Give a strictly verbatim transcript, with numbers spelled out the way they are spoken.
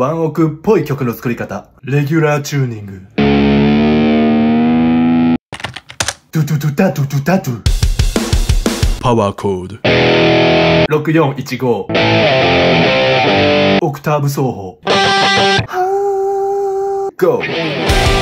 ワンオクっぽい曲の作り方。レギュラーチューニング。ドゥドゥドゥダドゥドゥダドゥ。パワーコード。ろくよんいちご。オクターブ奏法。ゴー。